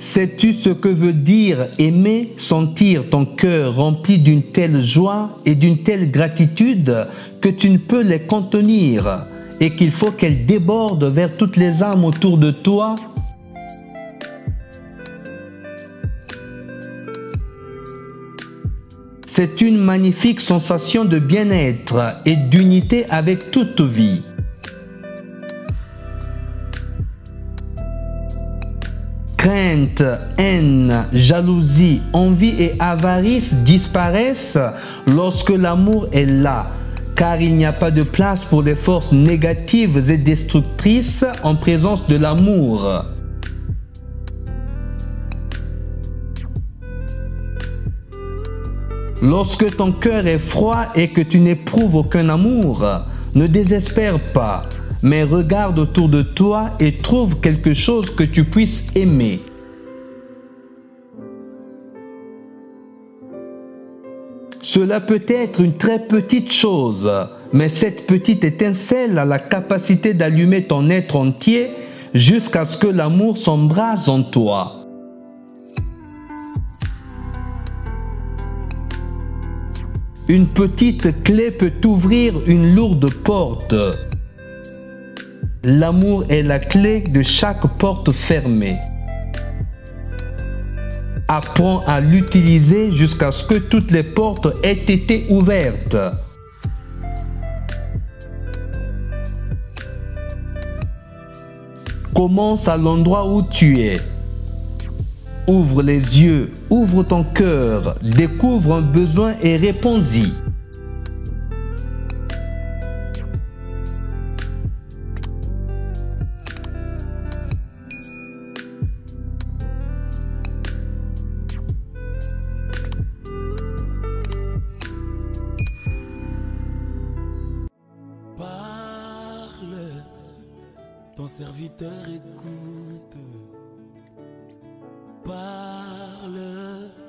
Sais-tu ce que veut dire aimer, sentir ton cœur rempli d'une telle joie et d'une telle gratitude que tu ne peux les contenir et qu'il faut qu'elles débordent vers toutes les âmes autour de toi ? C'est une magnifique sensation de bien-être et d'unité avec toute vie. Crainte, haine, jalousie, envie et avarice disparaissent lorsque l'amour est là, car il n'y a pas de place pour les forces négatives et destructrices en présence de l'amour. Lorsque ton cœur est froid et que tu n'éprouves aucun amour, ne désespère pas, mais regarde autour de toi et trouve quelque chose que tu puisses aimer. Cela peut être une très petite chose, mais cette petite étincelle a la capacité d'allumer ton être entier jusqu'à ce que l'amour s'embrase en toi. Une petite clé peut ouvrir une lourde porte. L'amour est la clé de chaque porte fermée. Apprends à l'utiliser jusqu'à ce que toutes les portes aient été ouvertes. Commence à l'endroit où tu es. Ouvre les yeux, ouvre ton cœur, découvre un besoin et réponds-y. Parle, ton serviteur écoute. Parle.